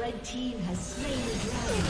The team has slain the dragon.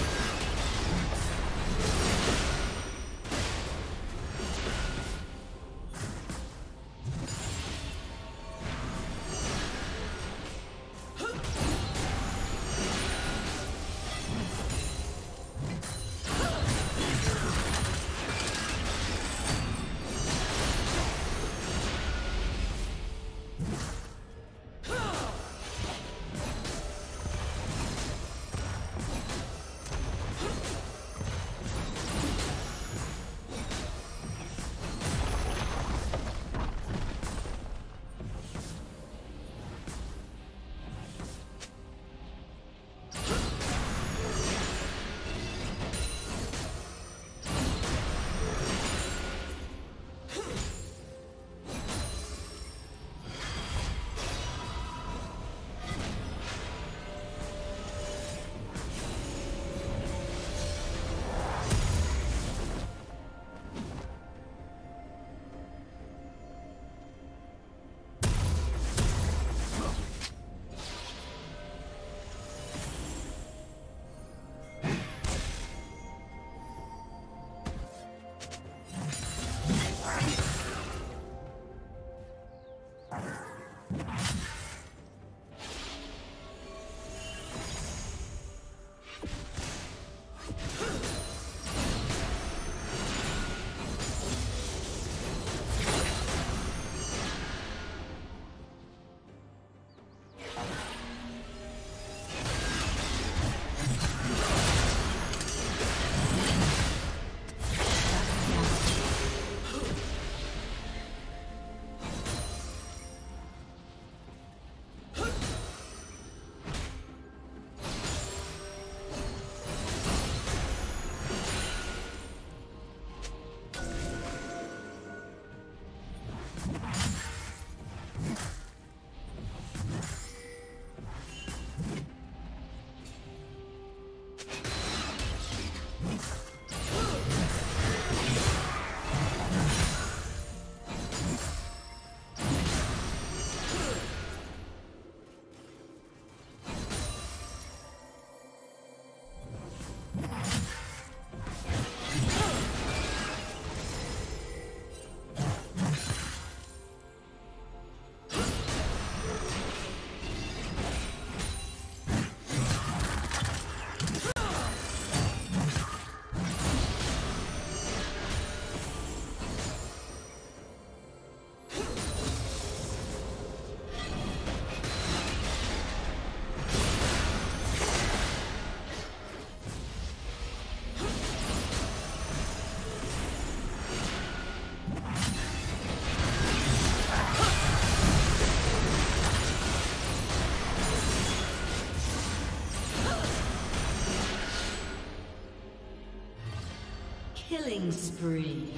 Killing spree.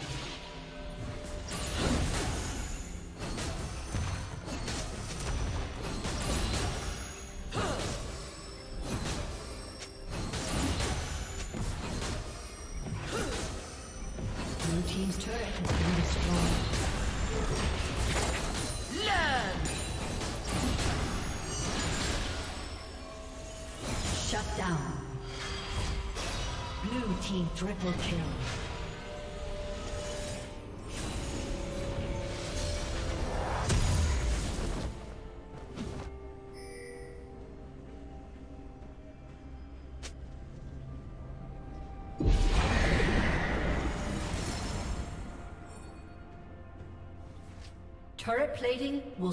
Blue team's turret has been destroyed. Learn! Shut down. Blue team triple kill. Turret plating will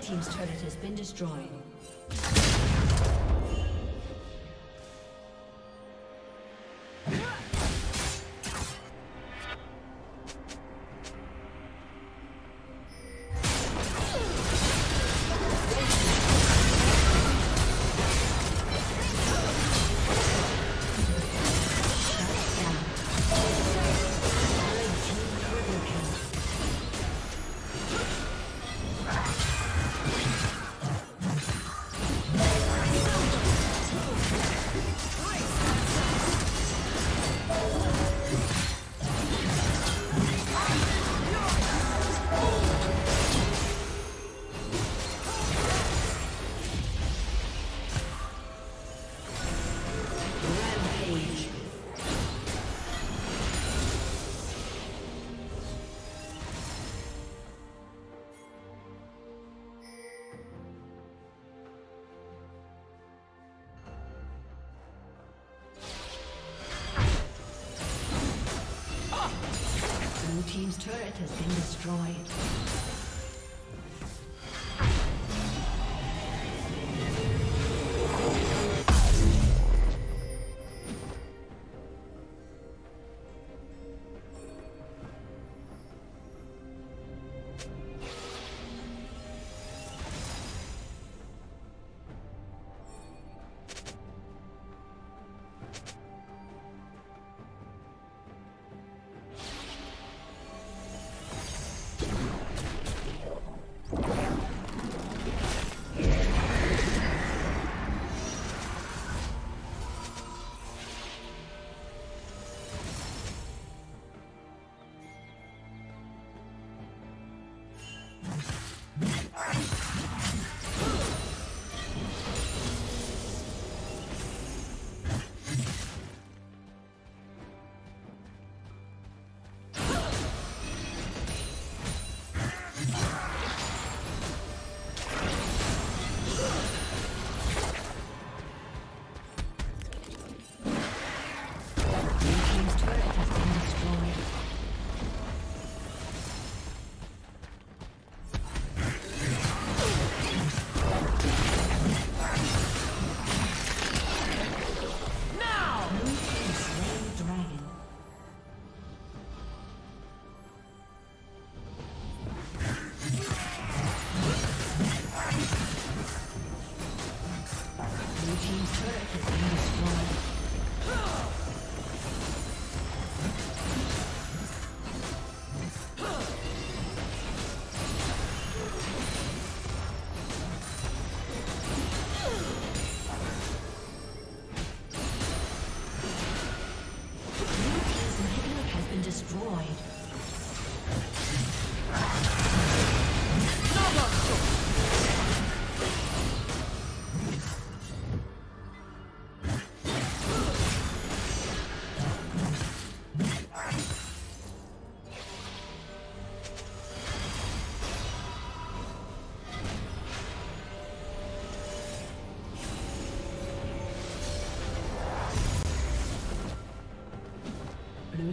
Team's turret has been destroyed. team's turret has been destroyed. Blue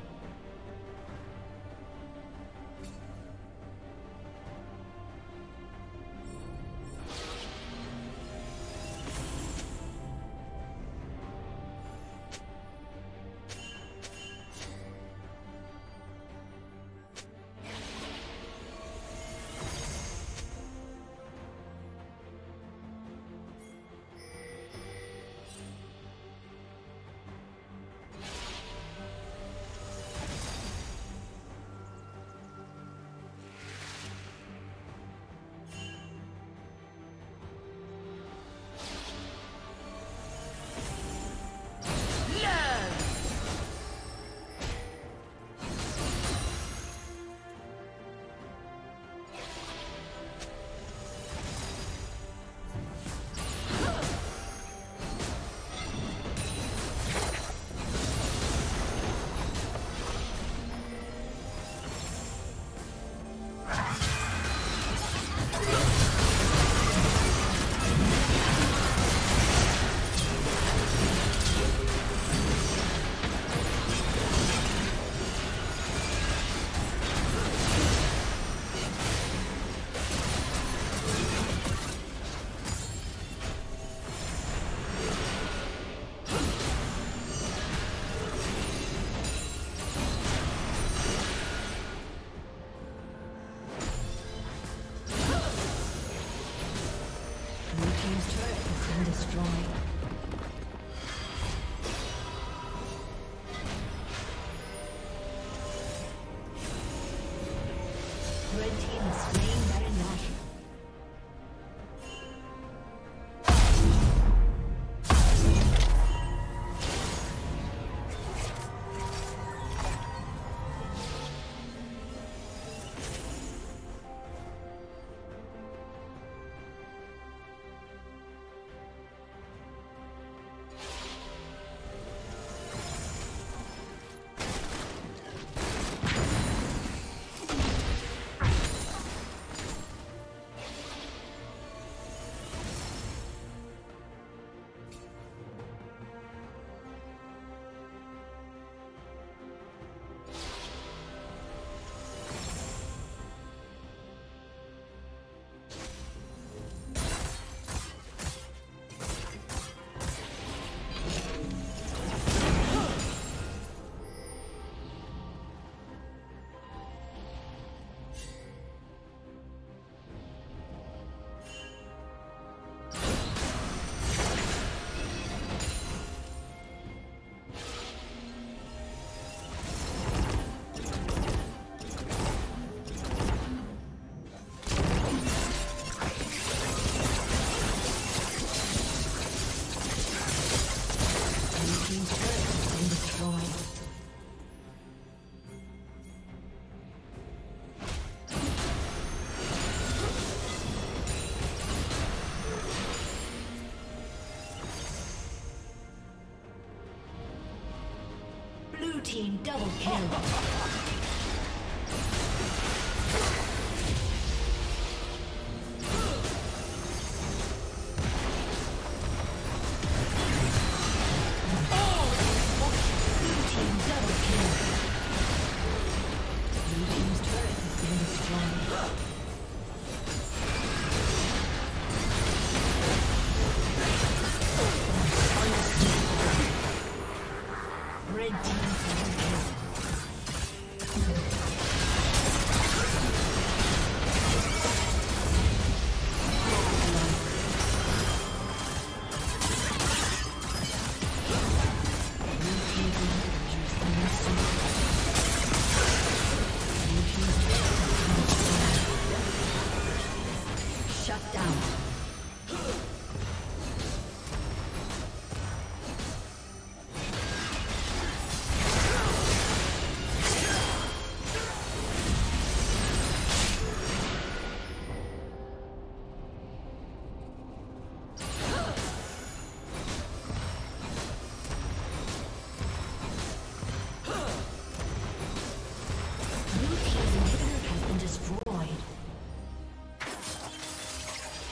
team double kill.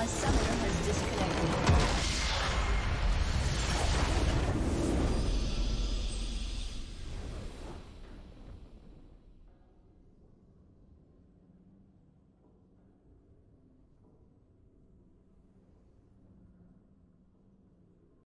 Summoner has disconnected.